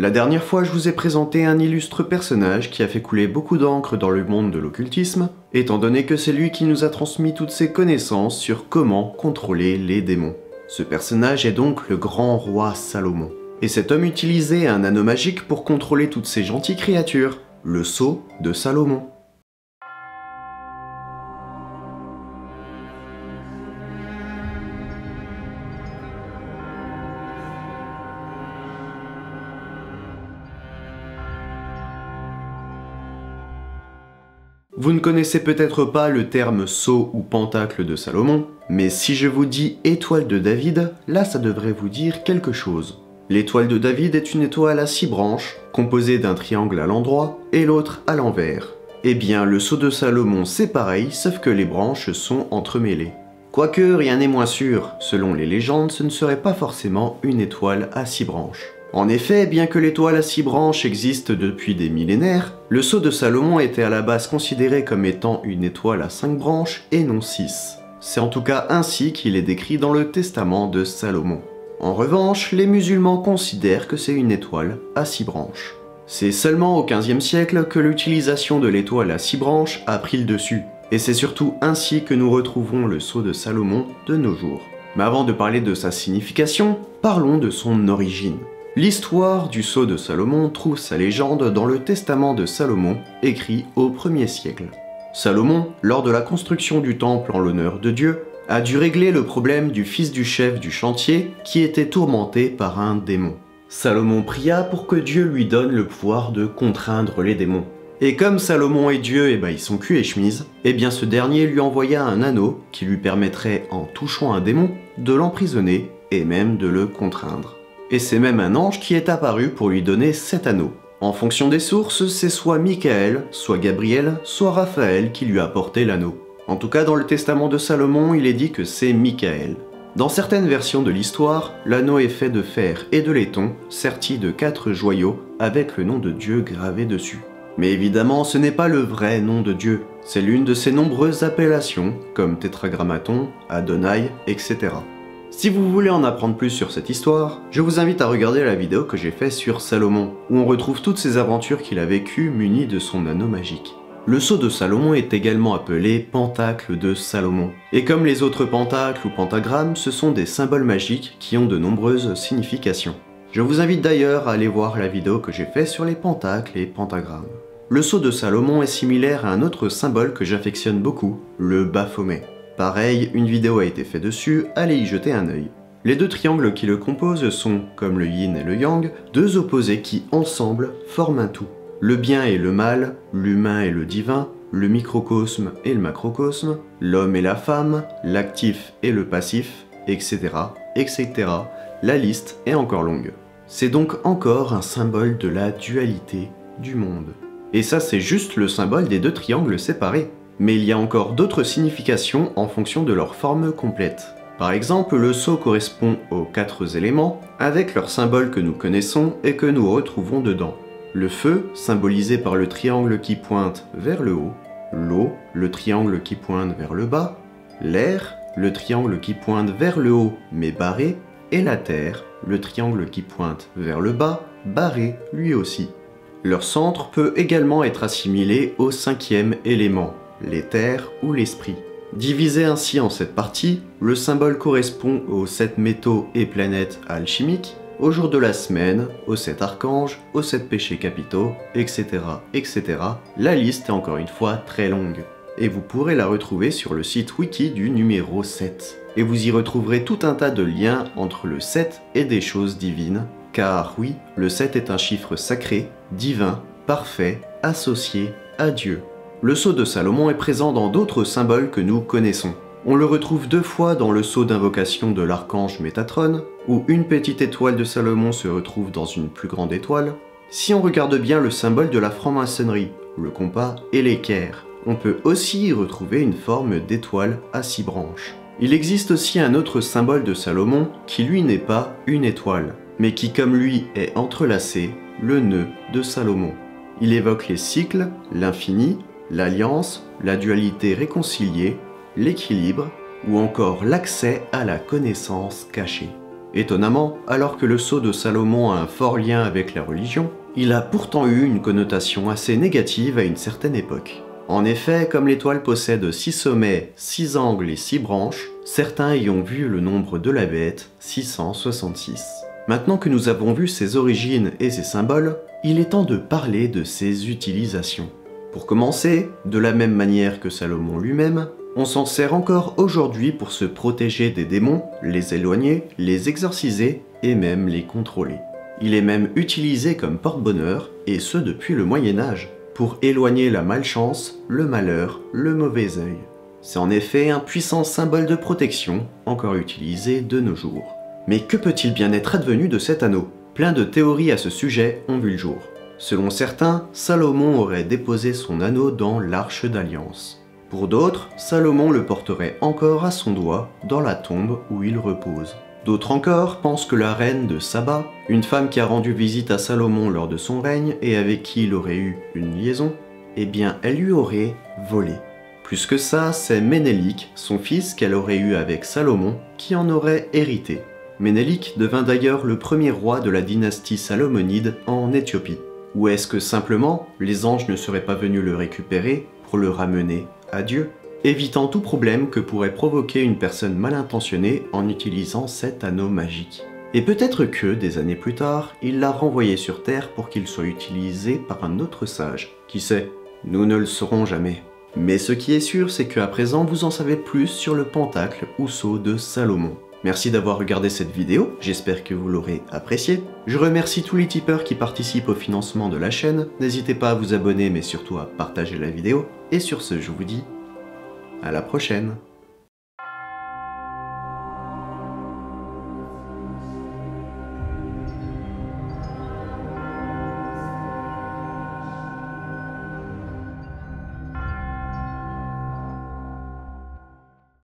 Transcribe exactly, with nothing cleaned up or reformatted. La dernière fois, je vous ai présenté un illustre personnage qui a fait couler beaucoup d'encre dans le monde de l'occultisme, étant donné que c'est lui qui nous a transmis toutes ses connaissances sur comment contrôler les démons. Ce personnage est donc le grand roi Salomon. Et cet homme utilisait un anneau magique pour contrôler toutes ces gentilles créatures, le Sceau de Salomon. Vous ne connaissez peut-être pas le terme Sceau ou Pentacle de Salomon, mais si je vous dis étoile de David, là ça devrait vous dire quelque chose. L'étoile de David est une étoile à six branches, composée d'un triangle à l'endroit et l'autre à l'envers. Eh bien le Sceau de Salomon c'est pareil, sauf que les branches sont entremêlées. Quoique rien n'est moins sûr, selon les légendes ce ne serait pas forcément une étoile à six branches. En effet, bien que l'étoile à six branches existe depuis des millénaires, le Sceau de Salomon était à la base considéré comme étant une étoile à cinq branches et non six. C'est en tout cas ainsi qu'il est décrit dans le testament de Salomon. En revanche, les musulmans considèrent que c'est une étoile à six branches. C'est seulement au quinzième siècle que l'utilisation de l'étoile à six branches a pris le dessus, et c'est surtout ainsi que nous retrouvons le Sceau de Salomon de nos jours. Mais avant de parler de sa signification, parlons de son origine. L'histoire du Sceau de Salomon trouve sa légende dans le testament de Salomon, écrit au premier siècle. Salomon, lors de la construction du temple en l'honneur de Dieu, a dû régler le problème du fils du chef du chantier qui était tourmenté par un démon. Salomon pria pour que Dieu lui donne le pouvoir de contraindre les démons. Et comme Salomon et Dieu, eh ben, ils sont cul et chemise, eh bien ce dernier lui envoya un anneau qui lui permettrait, en touchant un démon, de l'emprisonner et même de le contraindre. Et c'est même un ange qui est apparu pour lui donner cet anneau. En fonction des sources, c'est soit Michaël, soit Gabriel, soit Raphaël qui lui a apporté l'anneau. En tout cas, dans le testament de Salomon, il est dit que c'est Michaël. Dans certaines versions de l'histoire, l'anneau est fait de fer et de laiton, serti de quatre joyaux, avec le nom de Dieu gravé dessus. Mais évidemment, ce n'est pas le vrai nom de Dieu, c'est l'une de ses nombreuses appellations, comme tétragrammaton, Adonai, et cetera. Si vous voulez en apprendre plus sur cette histoire, je vous invite à regarder la vidéo que j'ai faite sur Salomon, où on retrouve toutes ses aventures qu'il a vécues muni de son anneau magique. Le Sceau de Salomon est également appelé Pentacle de Salomon, et comme les autres pentacles ou pentagrammes, ce sont des symboles magiques qui ont de nombreuses significations. Je vous invite d'ailleurs à aller voir la vidéo que j'ai faite sur les pentacles et pentagrammes. Le Sceau de Salomon est similaire à un autre symbole que j'affectionne beaucoup, le Baphomet. Pareil, une vidéo a été faite dessus, allez y jeter un œil. Les deux triangles qui le composent sont, comme le yin et le yang, deux opposés qui, ensemble, forment un tout. Le bien et le mal, l'humain et le divin, le microcosme et le macrocosme, l'homme et la femme, l'actif et le passif, et cetera, et cetera. La liste est encore longue. C'est donc encore un symbole de la dualité du monde. Et ça, c'est juste le symbole des deux triangles séparés. Mais il y a encore d'autres significations en fonction de leur forme complète. Par exemple, le Sceau correspond aux quatre éléments, avec leurs symboles que nous connaissons et que nous retrouvons dedans. Le feu, symbolisé par le triangle qui pointe vers le haut, l'eau, le triangle qui pointe vers le bas, l'air, le triangle qui pointe vers le haut mais barré, et la terre, le triangle qui pointe vers le bas, barré lui aussi. Leur centre peut également être assimilé au cinquième élément, l'éther ou l'esprit. Divisé ainsi en sept parties, le symbole correspond aux sept métaux et planètes alchimiques, aux jours de la semaine, aux sept archanges, aux sept péchés capitaux, et cetera, et cetera. La liste est encore une fois très longue, et vous pourrez la retrouver sur le site wiki du numéro sept. Et vous y retrouverez tout un tas de liens entre le sept et des choses divines, car oui, le sept est un chiffre sacré, divin, parfait, associé à Dieu. Le Sceau de Salomon est présent dans d'autres symboles que nous connaissons. On le retrouve deux fois dans le Sceau d'invocation de l'archange Métatron, où une petite étoile de Salomon se retrouve dans une plus grande étoile. Si on regarde bien le symbole de la franc-maçonnerie, le compas et l'équerre, on peut aussi y retrouver une forme d'étoile à six branches. Il existe aussi un autre symbole de Salomon qui lui n'est pas une étoile, mais qui comme lui est entrelacé, le nœud de Salomon. Il évoque les cycles, l'infini, l'alliance, la dualité réconciliée, l'équilibre ou encore l'accès à la connaissance cachée. Étonnamment, alors que le sceau de Salomon a un fort lien avec la religion, il a pourtant eu une connotation assez négative à une certaine époque. En effet, comme l'étoile possède six sommets, six angles et six branches, certains y ont vu le nombre de la bête, six cent soixante-six. Maintenant que nous avons vu ses origines et ses symboles, il est temps de parler de ses utilisations. Pour commencer, de la même manière que Salomon lui-même, on s'en sert encore aujourd'hui pour se protéger des démons, les éloigner, les exorciser et même les contrôler. Il est même utilisé comme porte-bonheur, et ce depuis le Moyen Âge, pour éloigner la malchance, le malheur, le mauvais œil. C'est en effet un puissant symbole de protection, encore utilisé de nos jours. Mais que peut-il bien être advenu de cet anneau? Plein de théories à ce sujet ont vu le jour. Selon certains, Salomon aurait déposé son anneau dans l'Arche d'Alliance. Pour d'autres, Salomon le porterait encore à son doigt dans la tombe où il repose. D'autres encore pensent que la reine de Saba, une femme qui a rendu visite à Salomon lors de son règne et avec qui il aurait eu une liaison, eh bien elle lui aurait volé. Plus que ça, c'est Ménélik, son fils qu'elle aurait eu avec Salomon, qui en aurait hérité. Ménélik devint d'ailleurs le premier roi de la dynastie Salomonide en Éthiopie. Ou est-ce que simplement, les anges ne seraient pas venus le récupérer pour le ramener à Dieu, évitant tout problème que pourrait provoquer une personne mal intentionnée en utilisant cet anneau magique. Et peut-être que, des années plus tard, il l'a renvoyé sur Terre pour qu'il soit utilisé par un autre sage. Qui sait? Nous ne le saurons jamais. Mais ce qui est sûr, c'est qu'à présent, vous en savez plus sur le Pentacle ou Sceau de Salomon. Merci d'avoir regardé cette vidéo, j'espère que vous l'aurez appréciée. Je remercie tous les tipeurs qui participent au financement de la chaîne, n'hésitez pas à vous abonner mais surtout à partager la vidéo. Et sur ce, je vous dis à la prochaine.